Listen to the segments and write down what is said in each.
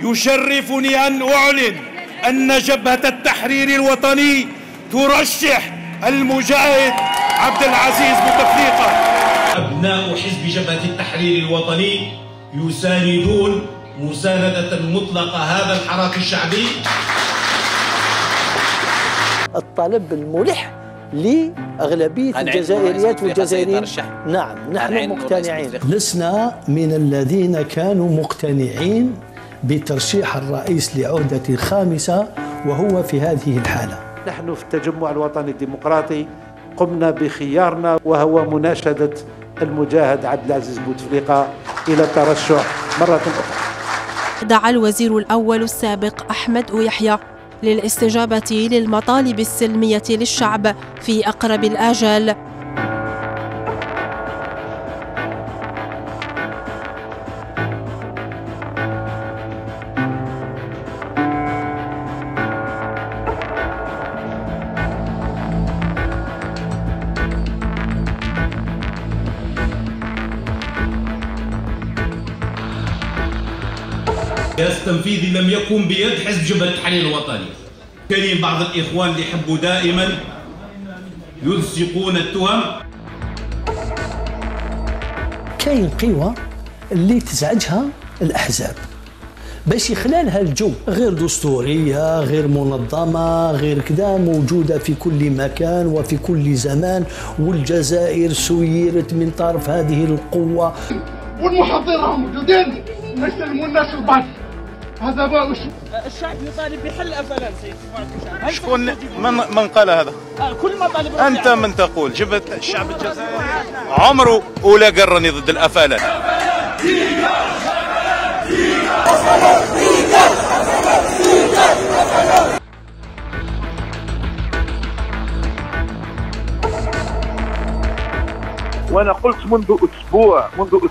يشرفني أن أعلن أن جبهة التحرير الوطني ترشح المجاهد عبد العزيز بوتفليقة. أبناء حزب جبهة التحرير الوطني يساندون مساندة مطلقة هذا الحراك الشعبي. الطلب الملح لأغلبية الجزائريات والجزائريين. نعم، نحن مقتنعين، لسنا من الذين كانوا مقتنعين بترشيح الرئيس لعهدة خامسة وهو في هذه الحالة. نحن في التجمع الوطني الديمقراطي قمنا بخيارنا وهو مناشدة المجاهد عبد العزيز بوتفليقة إلى الترشح مرة أخرى. دعا الوزير الأول السابق أحمد ويحيا للاستجابة للمطالب السلمية للشعب في أقرب الآجال. الجهاز التنفيذي لم يقم بيد حزب جبهة التحرير الوطني. كريم بعض الإخوان اللي يحبوا دائما يلصقون التهم. كاين قوى اللي تزعجها الأحزاب باش يخلالها الجو غير دستورية، غير منظمة، غير كذا، موجودة في كل مكان وفي كل زمان، والجزائر سيرت من طرف هذه القوة. والمحاضرين راهم موجودين نستلموا الناس البعض. هذا باش الشعب يطالب بحل افلسي. شكون من قال هذا؟ كل ما طالب. انت من تقول جبهة الشعب الجزائري عمره ولا قرني ضد الافلات. وانا قلت منذ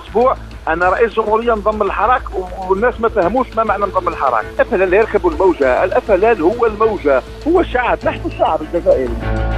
اسبوع انا رئيس جمهوريه انضم للحراك، والناس ما فهموش ما معنى انضم للحراك. الافلال يركبوا الموجه، الافلال هو الموجه، هو الشعب، نحن الشعب الجزائري.